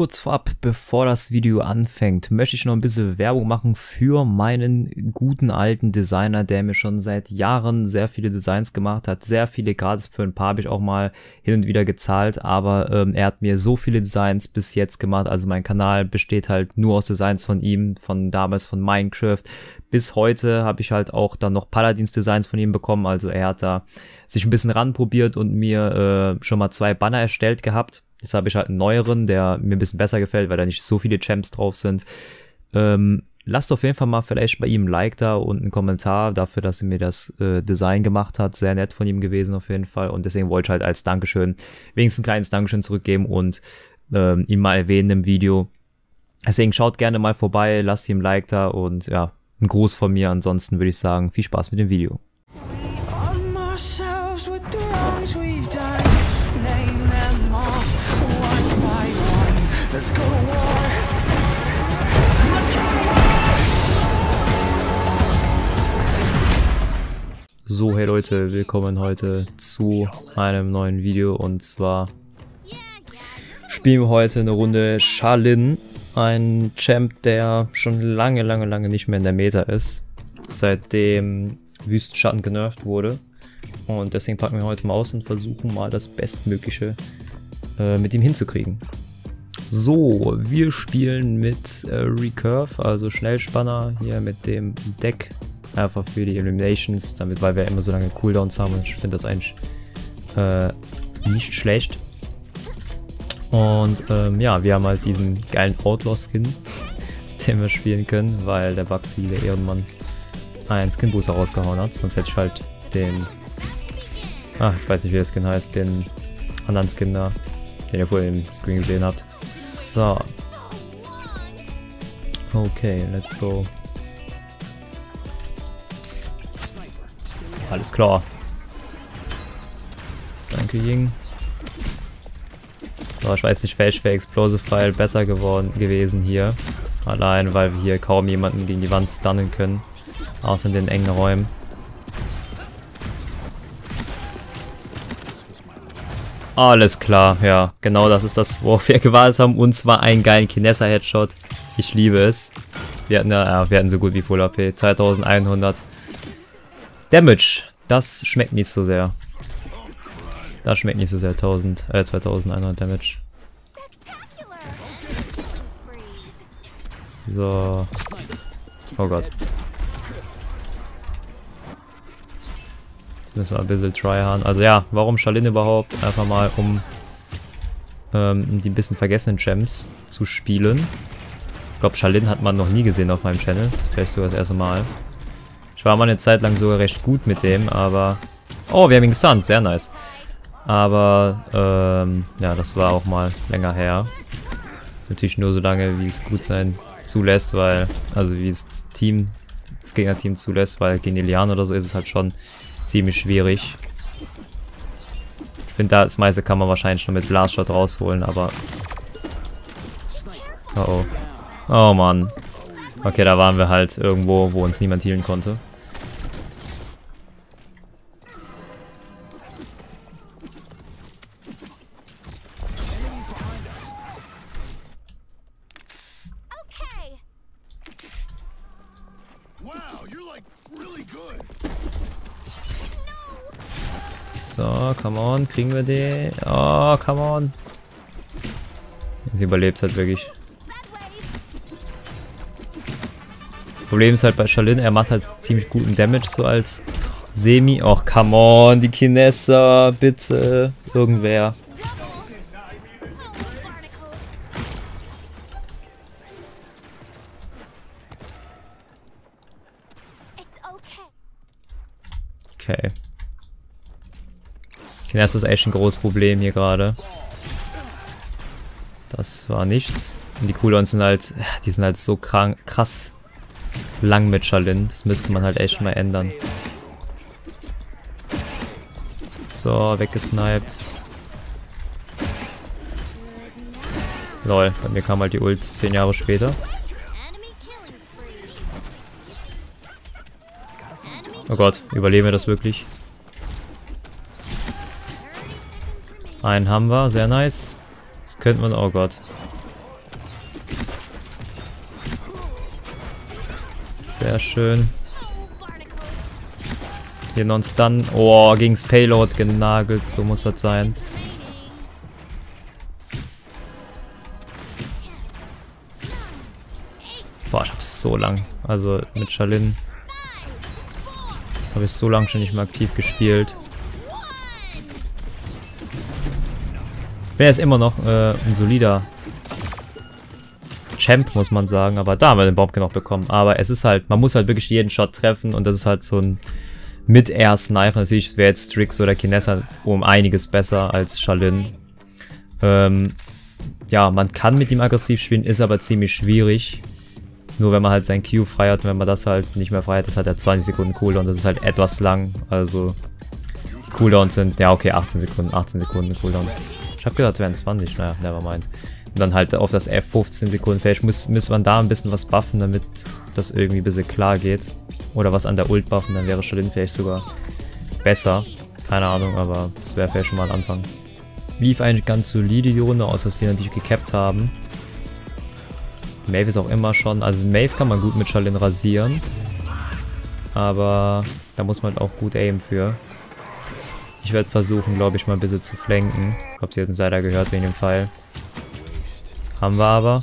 kurz vorab, bevor das Video anfängt, möchte ich noch ein bisschen Werbung machen für meinen guten alten Designer, der mir schon seit Jahren sehr viele Designs gemacht hat, sehr viele, gratis für ein paar habe ich auch mal hin und wieder gezahlt, aber er hat mir so viele Designs bis jetzt gemacht, also mein Kanal besteht halt nur aus Designs von ihm, von damals von Minecraft. Bis heute habe ich halt auch dann noch Paladins Designs von ihm bekommen, also er hat da sich ein bisschen ranprobiert und mir schon mal 2 Banner erstellt gehabt. Jetzt habe ich halt einen neueren, der mir ein bisschen besser gefällt, weil da nicht so viele Champs drauf sind. Lasst auf jeden Fall mal vielleicht bei ihm ein Like da und einen Kommentar dafür, dass er mir das Design gemacht hat. Sehr nett von ihm gewesen auf jeden Fall. Und deswegen wollte ich halt als Dankeschön wenigstens ein kleines Dankeschön zurückgeben und ihn mal erwähnen im Video. Deswegen schaut gerne mal vorbei, lasst ihm ein Like da und ja, ein Gruß von mir. Ansonsten würde ich sagen, viel Spaß mit dem Video. Let's go to war. Let's go to war. So, hey Leute, willkommen heute zu einem neuen Video und zwar spielen wir heute eine Runde Sha Lin, ein Champ, der schon lange nicht mehr in der Meta ist, seitdem Wüstenschatten genervt wurde, und deswegen packen wir heute mal aus und versuchen mal das Bestmögliche mit ihm hinzukriegen. So, wir spielen mit Recurve, also Schnellspanner, hier mit dem Deck, einfach für die Eliminations, damit, weil wir immer so lange Cooldowns haben, und ich finde das eigentlich nicht schlecht. Und ja, wir haben halt diesen geilen Outlaw-Skin, den wir spielen können, weil der Bugsy, der Ehrenmann, einen Skin-Booster rausgehauen hat, sonst hätte ich halt den, ach, ich weiß nicht, wie der Skin heißt, den anderen Skin da, den ihr vorhin im Screen gesehen habt. So. Okay, let's go. Alles klar. Danke, Ying. So, ich weiß nicht, welch wäre Explosive File besser gewesen hier. Allein, weil wir hier kaum jemanden gegen die Wand stunnen können. Außer in den engen Räumen. Alles klar, ja. Genau das ist das, worauf wir gewartet haben. Und zwar einen geilen Kinessa-Headshot. Ich liebe es. Wir hatten, ja, wir hatten so gut wie Full AP. 2100 Damage. Das schmeckt nicht so sehr. 2100 Damage. So. Oh Gott. Müssen wir ein bisschen tryharden. Also ja, warum Sha Lin überhaupt? Einfach mal, um die ein bisschen vergessenen Gems zu spielen. Ich glaube, Sha Lin hat man noch nie gesehen auf meinem Channel. Vielleicht sogar das erste Mal. Ich war mal eine Zeit lang sogar recht gut mit dem, aber... Oh, wir haben ihn gestunt. Sehr nice. Aber, ja, das war auch mal länger her. Natürlich nur so lange, wie es gut sein zulässt, weil... Also wie es das Team, das Gegnerteam zulässt, weil gegen Ilian oder so ist es halt schon... ziemlich schwierig. Ich finde, das meiste kann man wahrscheinlich schon mit Blastshot rausholen, aber... Oh oh. Oh Mann. Okay, da waren wir halt irgendwo, wo uns niemand healen konnte. So, come on, kriegen wir den? Oh, come on. Sie überlebt halt wirklich. Problem ist halt bei Sha Lin, er macht halt ziemlich guten Damage, so als Semi. Oh, come on, die Kinessa, bitte. Irgendwer. Okay. Kinessa ist echt ein großes Problem hier gerade. Das war nichts. Und die Cooldowns sind halt, die sind halt so krass lang mit Sha Lin. Das müsste man halt echt mal ändern. So, weggesniped. Lol, bei mir kam halt die Ult 10 Jahre später. Oh Gott, überleben wir das wirklich? Einen haben wir, sehr nice. Das könnte man, oh Gott. Sehr schön. Hier non-stun. Oh, gegen's Payload genagelt. So muss das sein. Boah, ich hab's so lang. Also mit Sha Lin habe ich so lange schon nicht mehr aktiv gespielt. Wer ist immer noch ein solider Champ, muss man sagen. Aber da haben wir den Bomb genug bekommen. Aber es ist halt, man muss halt wirklich jeden Shot treffen. Und das ist halt so ein Mid-Air-Sniper. Natürlich wäre jetzt Strix oder Kinessa um einiges besser als Sha Lin. Ja, man kann mit ihm aggressiv spielen, ist aber ziemlich schwierig. Nur wenn man halt sein Q frei hat. Und wenn man das halt nicht mehr frei hat, ist halt der 20 Sekunden Cooldown. Das ist halt etwas lang. Also die Cooldowns sind, ja okay, 18 Sekunden Cooldown. Ich habe gedacht, wären 20, naja, nevermind. Und dann halt auf das F 15 Sekunden. Vielleicht muss man da ein bisschen was buffen, damit das irgendwie ein bisschen klar geht. Oder was an der Ult buffen, dann wäre Sha Lin vielleicht sogar besser. Keine Ahnung, aber das wäre vielleicht schon mal ein Anfang. Lief eigentlich ganz solide die Runde, außer dass die natürlich gekappt haben. Maeve ist auch immer schon, also Maeve kann man gut mit Sha Lin rasieren. Aber da muss man halt auch gut aimen für. Ich werde versuchen, glaube ich, mal ein bisschen zu flanken. Ich glaube, sie hat uns leider gehört wegen dem Pfeil. Haben wir aber.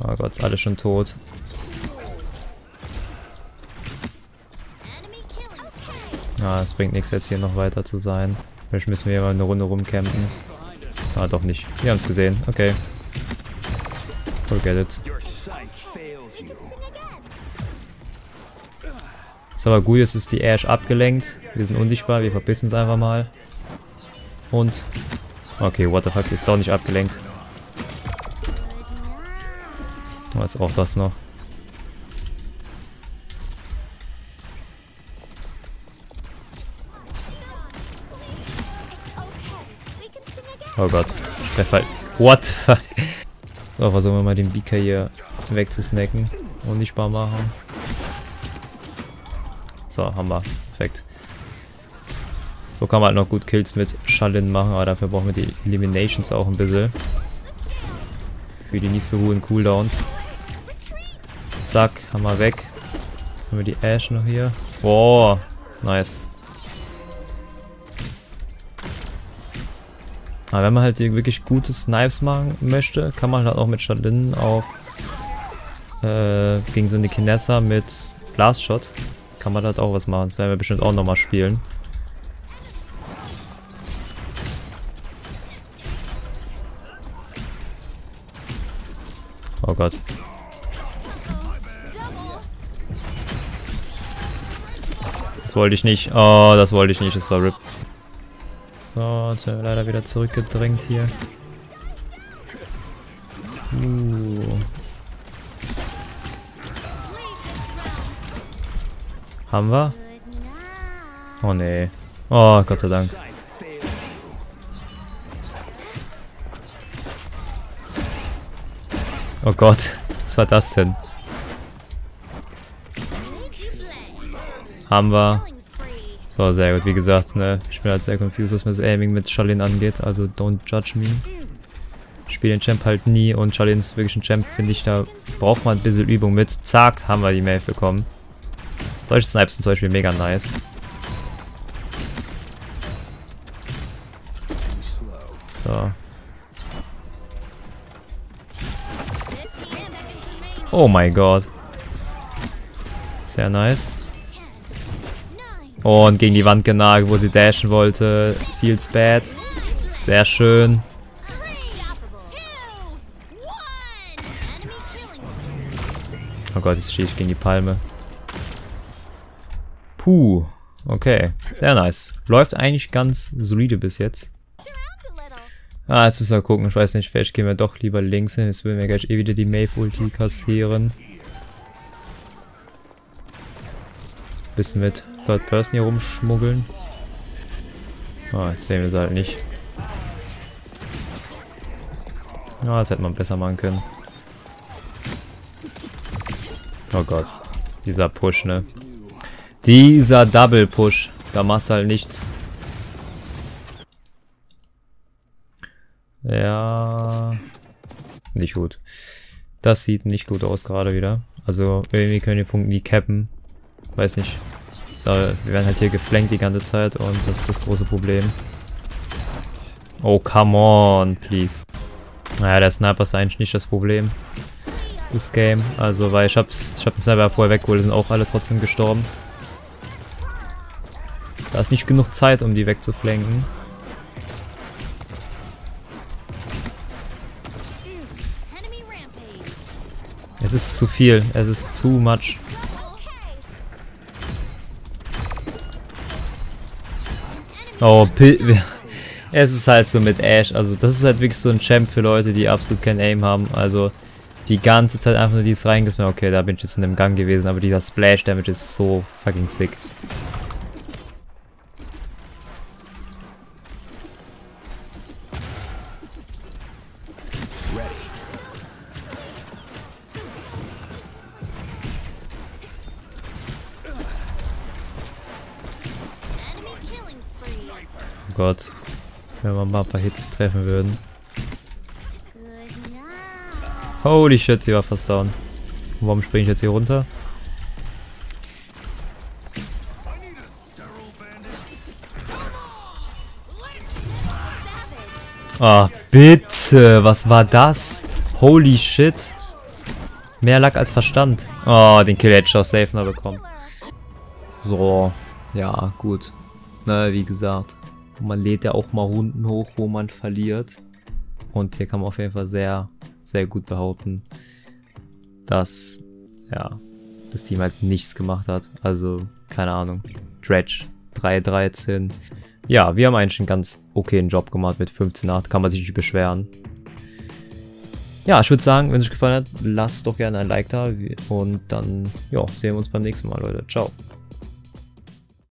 Oh Gott, ist alle schon tot. Ah, es bringt nichts, jetzt hier noch weiter zu sein. Vielleicht müssen wir hier mal eine Runde rumcampen. Ah, doch nicht. Wir haben es gesehen. Okay. Forget it. Ist aber gut, jetzt ist die Ash abgelenkt. Wir sind unsichtbar, wir verpissen uns einfach mal. Und... Okay, what the fuck, ist doch nicht abgelenkt. Was auch das noch? Oh Gott, ich treffe halt. What the fuck? So, versuchen wir mal den Beaker hier wegzusnacken. Unsichtbar machen. So, haben wir. Perfekt. So kann man halt noch gut Kills mit Sha Lin machen, aber dafür brauchen wir die Eliminations auch ein bisschen. Für die nicht so hohen Cooldowns. Zack, haben wir weg. Jetzt haben wir die Ash noch hier. Boah, nice. Aber wenn man halt hier wirklich gute Snipes machen möchte, kann man halt auch mit Sha Lin auf gegen so eine Kinessa mit Blastshot kann man halt auch was machen. Das werden wir bestimmt auch nochmal spielen. Oh Gott. Das wollte ich nicht. Oh, das wollte ich nicht. Das war RIP. So, jetzt werden wir leider wieder zurückgedrängt hier. Haben wir? Oh nee. Oh, Gott sei Dank. Oh Gott, was war das denn? Haben wir. So, sehr gut, wie gesagt, ne? Ich bin halt sehr confused, was mir das Aiming mit Sha Lin angeht, also don't judge me. Ich spiele den Champ halt nie und Sha Lin ist wirklich ein Champ, finde ich, da braucht man ein bisschen Übung mit. Zack, haben wir die Maeve bekommen. Solche Snipes sind zum Beispiel mega nice. So. Oh mein Gott. Sehr nice. Und gegen die Wand genagelt, wo sie dashen wollte. Feels bad. Sehr schön. Oh Gott, jetzt stehe ich gegen die Palme. Puh. Okay. Sehr nice. Läuft eigentlich ganz solide bis jetzt. Ah, jetzt müssen wir gucken. Ich weiß nicht, vielleicht gehen wir doch lieber links hin. Jetzt will mir gleich eh wieder die Maeve-Ulti kassieren. Bisschen mit Third Person hier rumschmuggeln. Ah, jetzt sehen wir es halt nicht. Ah, das hätte man besser machen können. Oh Gott. Dieser Push, ne? Dieser Double Push. Da machst du halt nichts. Ja. Nicht gut. Das sieht nicht gut aus gerade wieder. Also irgendwie können wir die Punkte nie cappen. Weiß nicht. So, wir werden halt hier geflankt die ganze Zeit und das ist das große Problem. Oh, come on, please. Naja, der Sniper ist eigentlich nicht das Problem. Das Game. Also, weil ich hab den Sniper vorher weggeholt, sind auch alle trotzdem gestorben. Da ist nicht genug Zeit, um die wegzuflanken. Es ist zu viel. Es ist too much. Oh, es ist halt so mit Ash. Also das ist halt wirklich so ein Champ für Leute, die absolut kein Aim haben. Also die ganze Zeit einfach nur dies reingesmackt. Okay, da bin ich jetzt in dem Gang gewesen, aber dieser Splash Damage ist so fucking sick. Oh Gott. Wenn wir mal ein paar Hits treffen würden. Holy shit, sie war fast down. Und warum springe ich jetzt hier runter? Ah, bitte! Was war das? Holy shit! Mehr Lack als Verstand. Oh, den Kill hätte ich auch safe noch bekommen. So. Ja, gut. Na, wie gesagt. Man lädt ja auch mal Runden hoch, wo man verliert. Und hier kann man auf jeden Fall sehr, sehr gut behaupten, dass, ja, das Team halt nichts gemacht hat. Also, keine Ahnung. Dredge 3-13. Ja, wir haben eigentlich einen ganz okayen Job gemacht mit 15-8. Kann man sich nicht beschweren. Ja, ich würde sagen, wenn es euch gefallen hat, lasst doch gerne ein Like da. Und dann, ja, sehen wir uns beim nächsten Mal, Leute. Ciao.